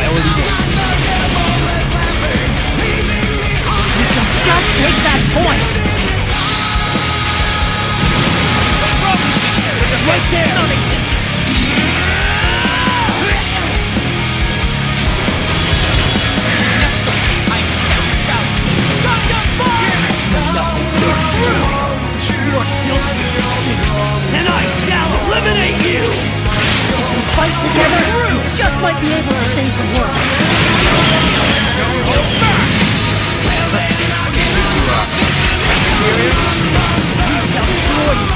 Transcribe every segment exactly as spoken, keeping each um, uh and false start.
L E D. You can just take that point! What's wrong with you? The light's non-existent! Excellent! I'm self-challenging! Got your ball! No, you're screwed! You're guilty of your sins, and I shall eliminate you! If we fight together, we just might be able to save the world. Don't go back! We shall destroy you!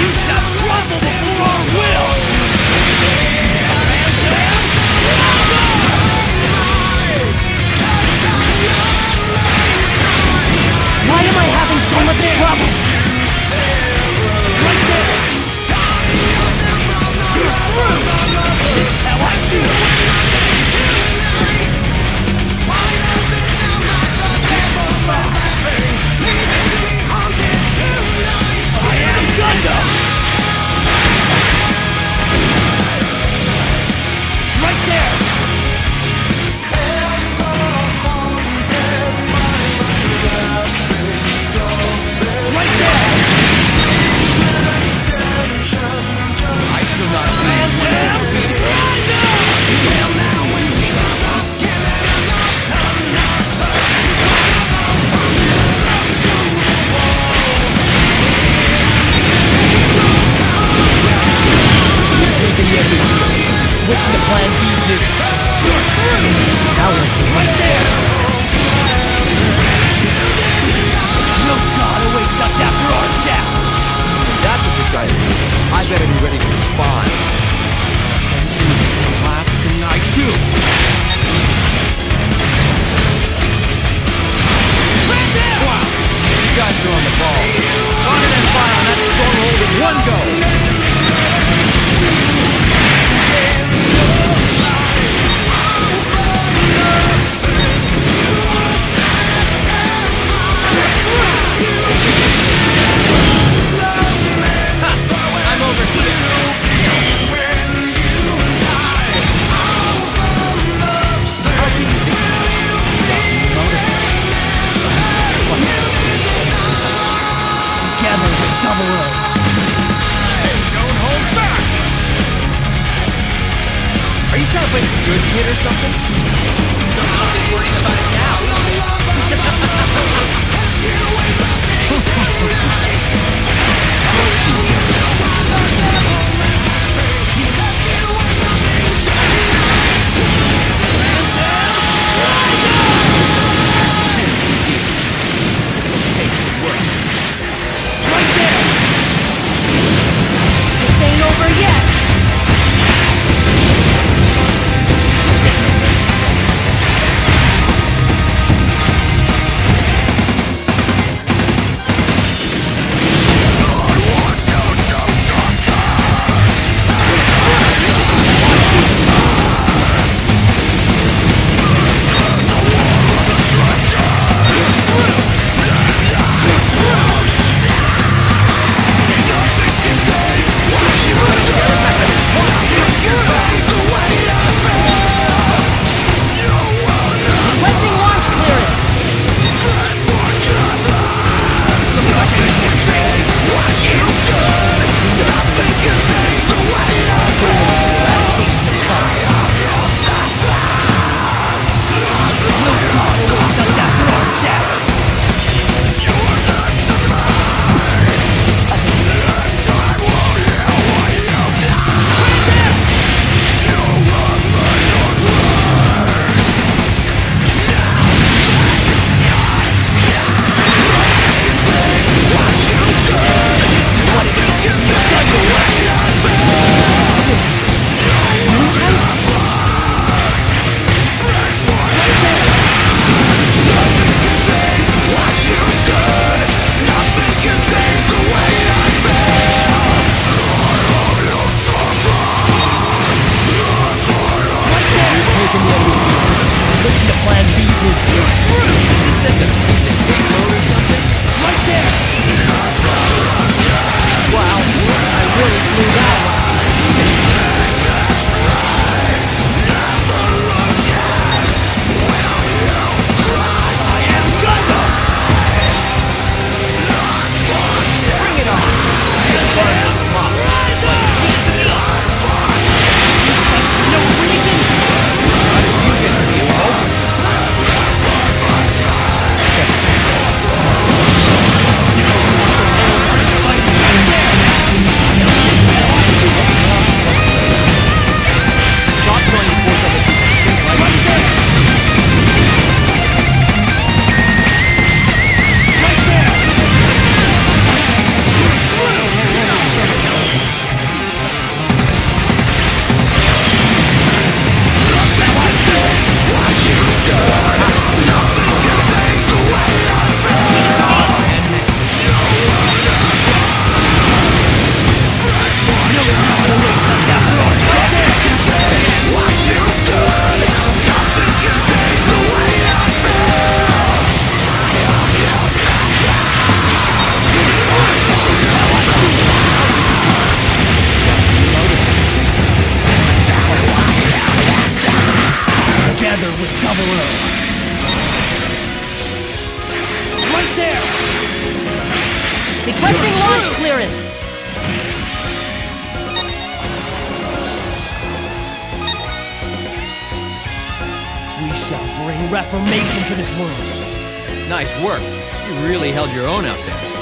You shall crumble before our will! Why am I having so much trouble? Right there! You're through! This is how I do it! I am Gundam! Right there! Right there! I shall not switching to plan B to... You're through! Now we're through right there! No God awaits us after our death! If that's what you're trying to do, I better be ready to respond. Vengeance is the last thing I do! Transit! Wow! You guys are on the ball. Target and fire on that stronghold in one go! Yeah! together with Double O. Right there! Requesting launch clearance! We shall bring reformation to this world. Nice work. You really held your own out there.